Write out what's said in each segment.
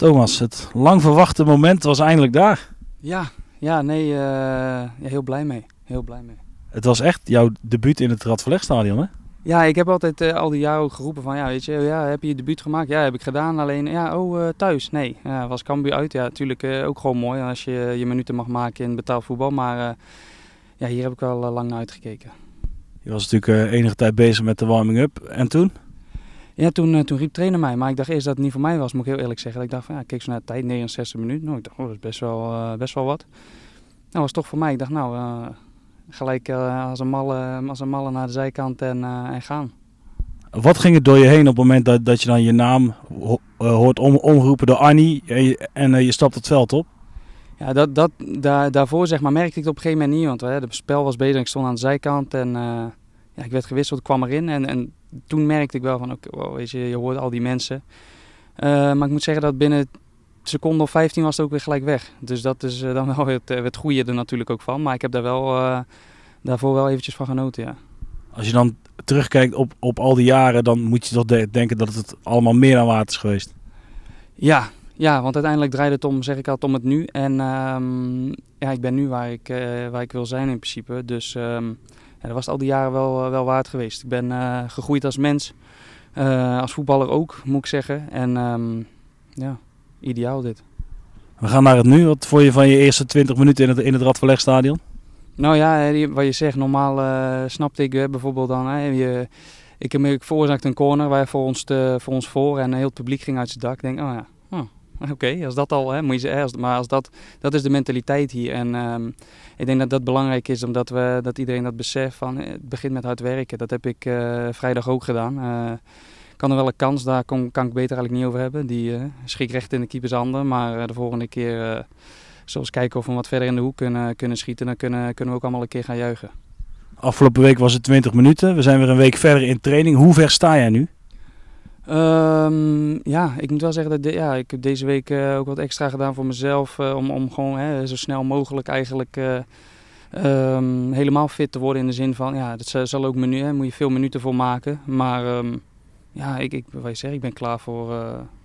Thomas, het lang verwachte moment was eindelijk daar. Ja, heel blij mee. Het was echt jouw debuut in het Rat Verlegh Stadion, hè? Ja, ik heb altijd al die jaren ook geroepen van, ja, weet je, ja, heb je je debuut gemaakt? Ja, heb ik gedaan. Alleen, ja, thuis? Nee. Ja, was Cambuur uit? Ja, natuurlijk ook gewoon mooi als je je minuten mag maken in betaald voetbal. Maar ja, hier heb ik wel lang naar uitgekeken. Je was natuurlijk enige tijd bezig met de warming-up. En toen? Ja, toen riep trainer mij. Maar ik dacht eerst dat het niet voor mij was, moet ik heel eerlijk zeggen. Ik dacht van, ja, ik keek zo naar de tijd, 69 minuten. Nou, ik dacht, oh, dat is best wel wat. Nou, was toch voor mij. Ik dacht, nou... Gelijk als een malle naar de zijkant en gaan. Wat ging er door je heen op het moment dat je dan je naam hoort omgeroepen door Arnie en je stapt het veld op? Ja, daarvoor zeg maar, merkte ik het op een gegeven moment niet, want het spel was bezig. Ik stond aan de zijkant en ja, ik werd gewisseld, kwam erin. En toen merkte ik wel van, okay, wow, weet je hoort al die mensen. Maar ik moet zeggen dat binnen seconde of 15 was het ook weer gelijk weg. Dus dat is dan wel het goede er natuurlijk ook van. Maar ik heb daar wel, daarvoor wel eventjes van genoten, ja. Als je dan terugkijkt op al die jaren, dan moet je toch denken dat het allemaal meer dan waard is geweest. Ja, want uiteindelijk draait het om, zeg ik altijd, om het nu. En ja, ik ben nu waar ik wil zijn in principe. Dus ja, dat was al die jaren wel waard geweest. Ik ben gegroeid als mens, als voetballer ook, moet ik zeggen. En ja... Ideaal dit. We gaan naar het nu. Wat vond je van je eerste 20 minuten in het Rat Verlegh Stadion? Nou ja, wat je zegt, normaal snapte ik bijvoorbeeld dan. Ik veroorzaakte een corner waar voor ons en heel het publiek ging uit zijn dak. Ik denk, oh ja, oké, als dat al, moet je zeggen. Maar als dat is de mentaliteit hier. En ik denk dat dat belangrijk is, omdat dat iedereen dat beseft van het begint met hard werken. Dat heb ik vrijdag ook gedaan. Ik kan er wel een kans, daar kan ik beter eigenlijk niet over hebben. Die schrik recht in de keepershanden. Maar de volgende keer, zoals kijken of we wat verder in de hoek kunnen schieten, dan kunnen we ook allemaal een keer gaan juichen. Afgelopen week was het 20 minuten. We zijn weer een week verder in training. Hoe ver sta jij nu? Ja, ik moet wel zeggen dat ik heb deze week ook wat extra gedaan voor mezelf. Om gewoon zo snel mogelijk eigenlijk... helemaal fit te worden in de zin van, ja, dat zal ook moet je veel minuten voor maken. Maar... ja, ik ben klaar voor,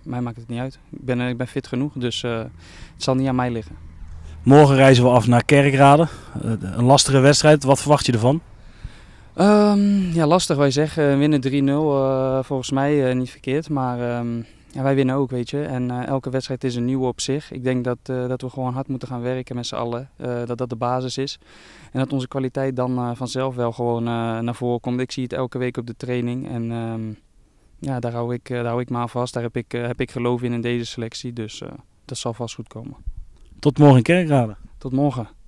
mij maakt het niet uit. Ik ben fit genoeg, dus het zal niet aan mij liggen. Morgen reizen we af naar Kerkrade. Een lastige wedstrijd, wat verwacht je ervan? Ja, lastig, wij zeggen. Winnen 3-0, volgens mij niet verkeerd. Maar ja, wij winnen ook, weet je. En elke wedstrijd is een nieuwe op zich. Ik denk dat we gewoon hard moeten gaan werken met z'n allen. Dat de basis is. En dat onze kwaliteit dan vanzelf wel gewoon naar voren komt. Ik zie het elke week op de training. En... ja, daar hou ik me aan vast. Daar heb ik geloof in deze selectie. Dus dat zal vast goed komen. Tot morgen in Kerkrade. Tot morgen.